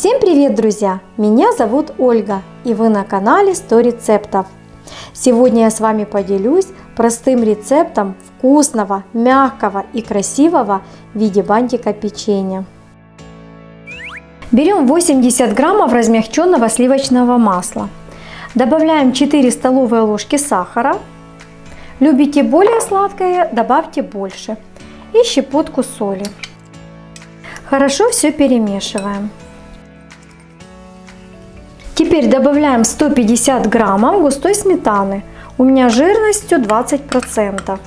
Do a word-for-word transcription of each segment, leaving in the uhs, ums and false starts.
Всем привет, друзья! Меня зовут Ольга, и вы на канале сто рецептов. Сегодня я с вами поделюсь простым рецептом вкусного, мягкого и красивого в виде бантика печенья. Берем восемьдесят граммов размягченного сливочного масла. Добавляем четыре столовые ложки сахара. Любите более сладкое, добавьте больше. И щепотку соли. Хорошо все перемешиваем. Теперь добавляем сто пятьдесят граммов густой сметаны. У меня жирностью двадцать процентов.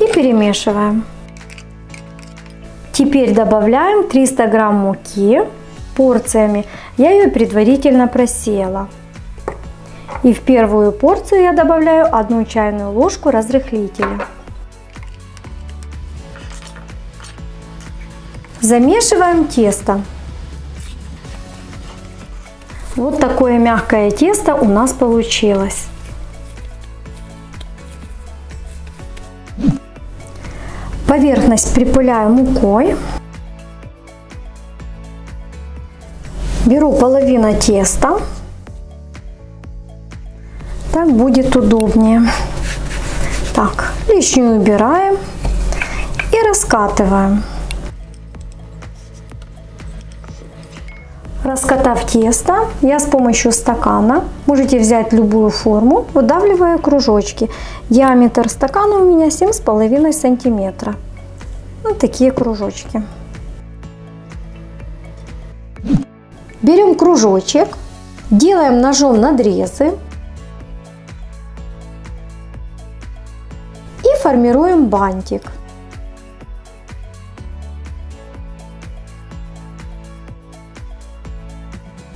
И перемешиваем. Теперь добавляем триста грамм муки порциями. Я ее предварительно просеяла. И в первую порцию я добавляю одну чайную ложку разрыхлителя. Замешиваем тесто. Вот такое мягкое тесто у нас получилось. Поверхность припыляю мукой. Беру половину теста. Так будет удобнее. Так, лишнюю убираем и раскатываем. Раскатав тесто, я с помощью стакана, можете взять любую форму, выдавливаю кружочки. Диаметр стакана у меня семь с половиной сантиметра. Вот такие кружочки. Берем кружочек, делаем ножом надрезы и формируем бантик.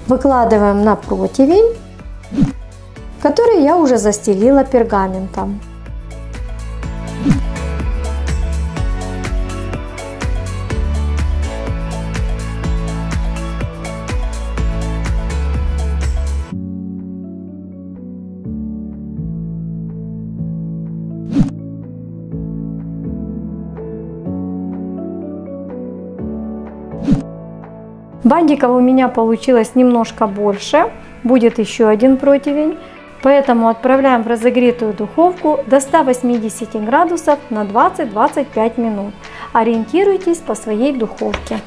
Выкладываем на противень, который я уже застелила пергаментом. Бантиков у меня получилось немножко больше, будет еще один противень, поэтому отправляем в разогретую духовку до ста восьмидесяти градусов на двадцать-двадцать пять минут. Ориентируйтесь по своей духовке.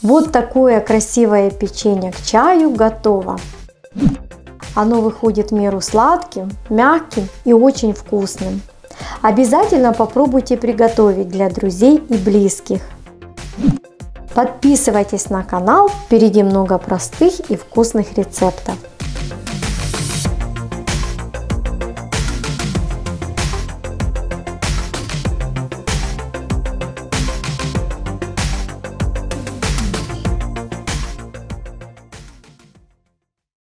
Вот такое красивое печенье к чаю готово. Оно выходит в меру сладким, мягким и очень вкусным. Обязательно попробуйте приготовить для друзей и близких. Подписывайтесь на канал, впереди много простых и вкусных рецептов.